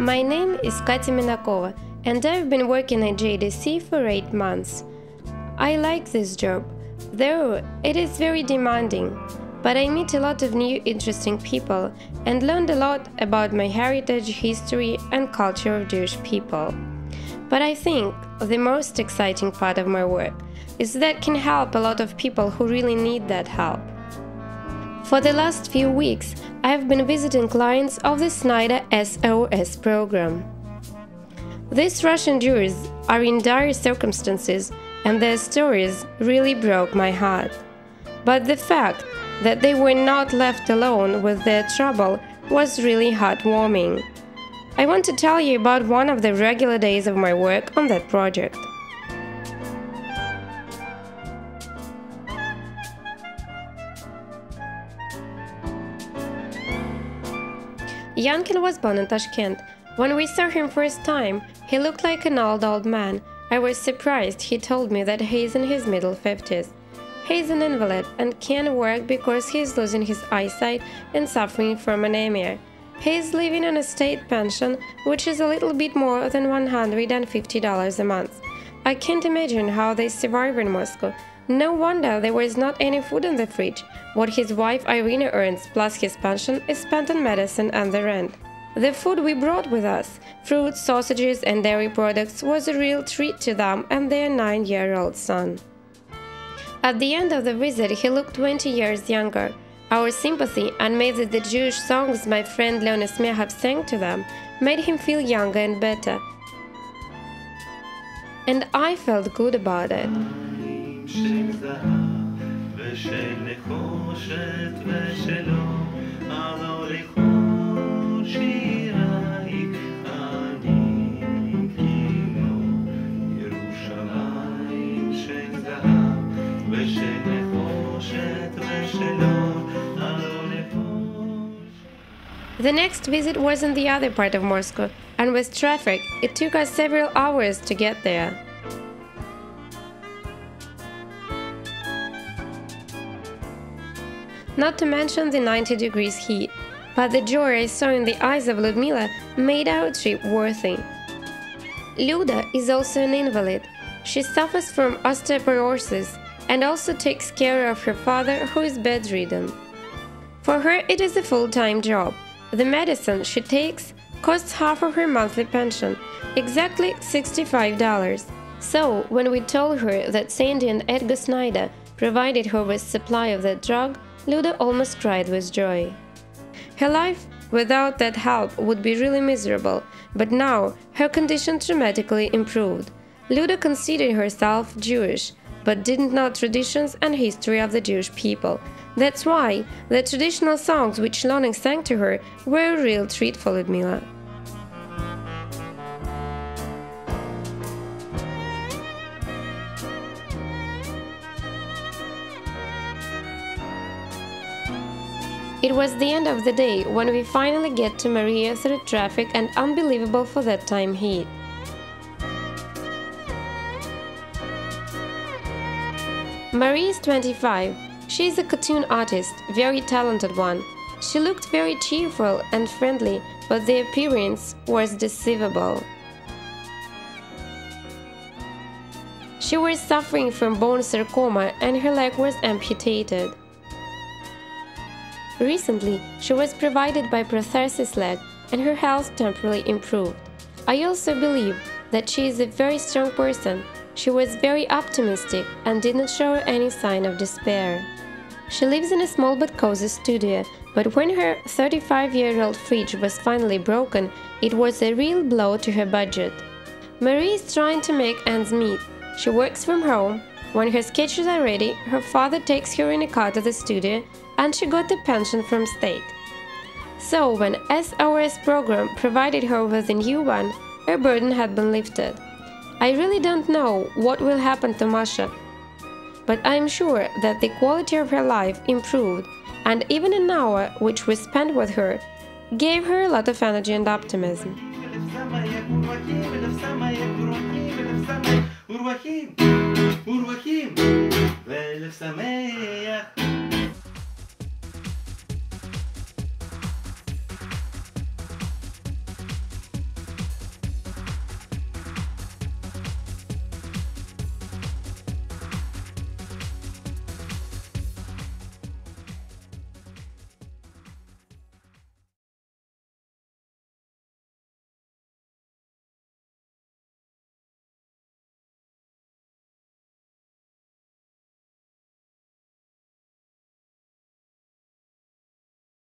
My name is Katya Minakova, and I've been working at JDC for 8 months. I like this job, though it is very demanding, but I meet a lot of new interesting people and learned a lot about my heritage, history and culture of Jewish people. But I think the most exciting part of my work is that it can help a lot of people who really need that help. For the last few weeks, I have been visiting clients of the Snyder SOS program. These Russian Jews are in dire circumstances, and their stories really broke my heart. But the fact that they were not left alone with their trouble was really heartwarming. I want to tell you about one of the regular days of my work on that project. Yankin was born in Tashkent. When we saw him first time, he looked like an old man. I was surprised he told me that he is in his middle 50s. He is an invalid and can't work because he is losing his eyesight and suffering from anemia. He is living on a state pension, which is a little bit more than $150 a month. I can't imagine how they survive in Moscow. No wonder there was not any food in the fridge. What his wife Irina earns plus his pension is spent on medicine and the rent. The food we brought with us, fruits, sausages and dairy products, was a real treat to them and their 9-year-old son. At the end of the visit he looked 20 years younger. Our sympathy and made that the Jewish songs my friend Leonis Mehav sang to them made him feel younger and better. And I felt good about it. The next visit was in the other part of Moscow, and with traffic, it took us several hours to get there. Not to mention the 90 degrees heat, but the joy I saw in the eyes of Ludmila made our trip worthy. Luda is also an invalid. She suffers from osteoporosis and also takes care of her father, who is bedridden. For her, it is a full-time job. The medicine she takes costs half of her monthly pension, exactly $65. So, when we told her that Sandy and Edgar Snyder provided her with supply of that drug, Luda almost cried with joy. Her life without that help would be really miserable, but now her condition dramatically improved. Luda considered herself Jewish, but didn't know traditions and history of the Jewish people. That's why the traditional songs which Leonis sang to her were a real treat for Ludmila. It was the end of the day when we finally get to Maria through traffic and unbelievable for that time heat. Maria is 25. She is a cartoon artist, very talented one. She looked very cheerful and friendly, but the appearance was deceivable. She was suffering from bone sarcoma and her leg was amputated. Recently, she was provided by prosthesis leg and her health temporarily improved. I also believe that she is a very strong person. She was very optimistic and did not show any sign of despair. She lives in a small but cozy studio, but when her 35-year-old fridge was finally broken, it was a real blow to her budget. Marie is trying to make ends meet. She works from home. When her sketches are ready, her father takes her in a car to the studio, and she got the pension from state. So when SOS program provided her with a new one, her burden had been lifted. I really don't know what will happen to Masha, but I am sure that the quality of her life improved, and even an hour which we spent with her gave her a lot of energy and optimism.